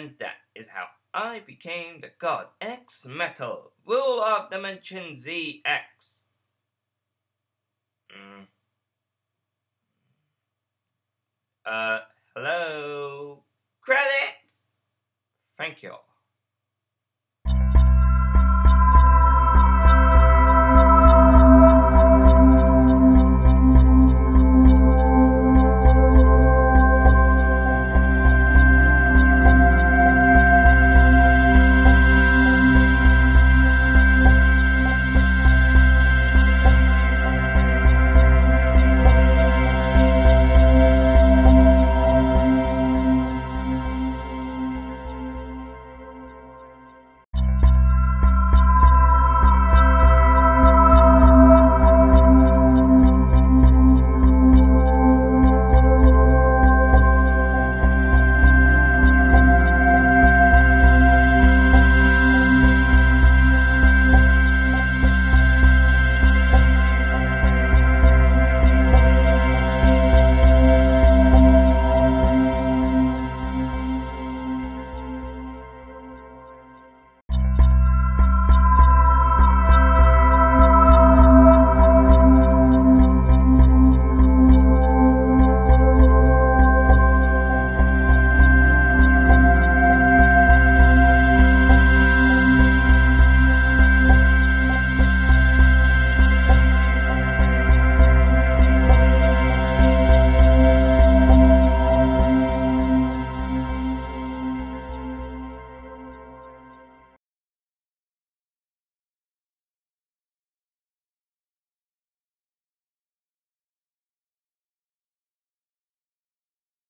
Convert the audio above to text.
And that is how I became the god ExMedal, rule of dimension ZX. Hello? Credits! Thank you all.